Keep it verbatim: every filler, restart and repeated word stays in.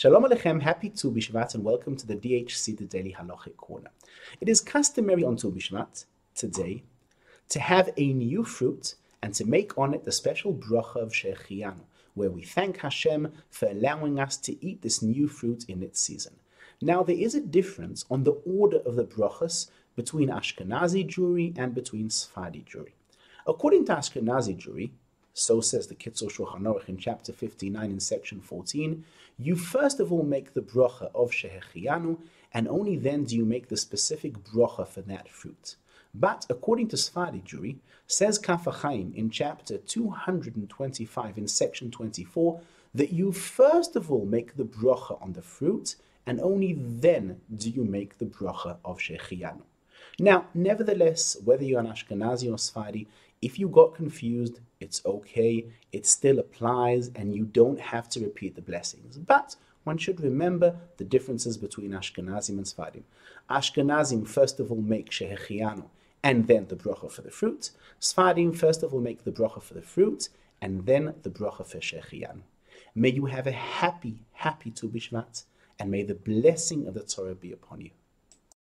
Shalom Aleichem, happy Tu Bishvat, and welcome to the D H C, the Daily Halochic Corner. It is customary on Tu Bishvat, today, to have a new fruit and to make on it the special bracha of Shehechiyanu, where we thank Hashem for allowing us to eat this new fruit in its season. Now, there is a difference on the order of the brachas between Ashkenazi Jewry and between Sephardi Jewry. According to Ashkenazi Jewry, so says the Kitzur Shulchan Aruch in chapter fifty-nine in section fourteen, you first of all make the bracha of Shehechiyanu, and only then do you make the specific bracha for that fruit. But according to Sephardi Jewry, says Kafachaim in chapter two hundred twenty-five in section twenty-four, that you first of all make the bracha on the fruit, and only then do you make the bracha of Shehechiyanu. Now, nevertheless, whether you're an Ashkenazi or Sephardi, if you got confused, it's okay, it still applies, and you don't have to repeat the blessings. But one should remember the differences between Ashkenazim and Sephardim. Ashkenazim, first of all, make Shehechiyanu, and then the bracha for the fruit. Sephardim, first of all, make the bracha for the fruit, and then the bracha for Shehechiyanu. May you have a happy, happy Tu Bishvat, and may the blessing of the Torah be upon you.